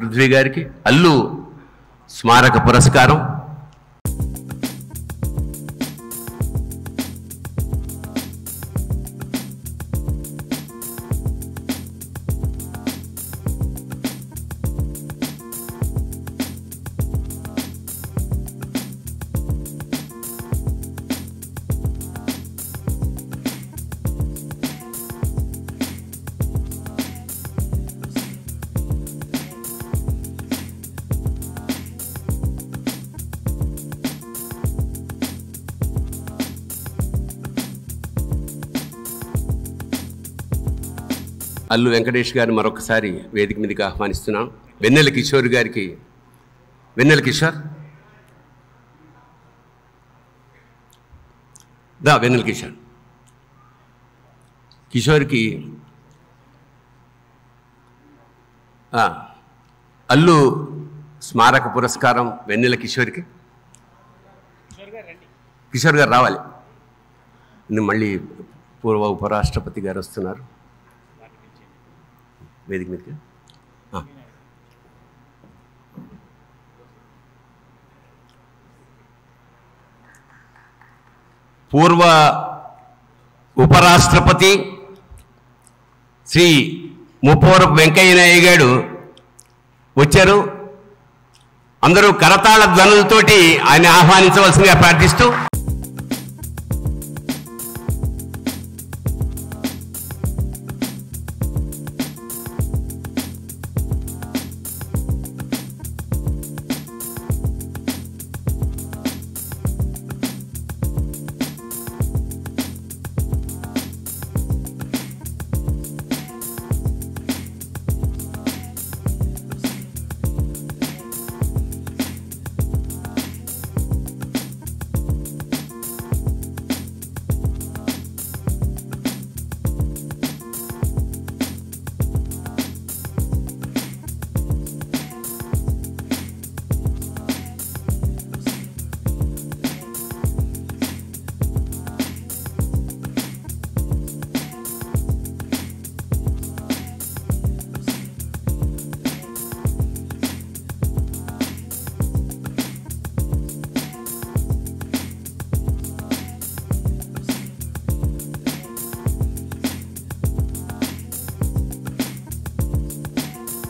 పృథ్వీ గారికి అల్లు స్మారక పురస్కారం. అల్లు వెంకటేష్ గారిని మరొకసారి వేదిక మీదకి ఆహ్వానిస్తున్నాం. వెన్నెల కిషోర్ గారికి, వెన్నెల కిషోర్ దా, వెన్నెల కిషోర్ కిషోర్కి అల్లు స్మారక పురస్కారం. వెన్నెల కిషోర్కి కిషోర్ గారు రావాలి. మళ్ళీ పూర్వ ఉపరాష్ట్రపతి గారు వస్తున్నారు వేదిక మీదకి. పూర్వ ఉపరాష్ట్రపతి శ్రీ ముప్పవరపు వెంకయ్య నాయుడు గారు వచ్చారు. అందరూ కరతాళ ధ్వనులతోటి ఆయన ఆహ్వానించవలసిందిగా ప్రార్థిస్తూ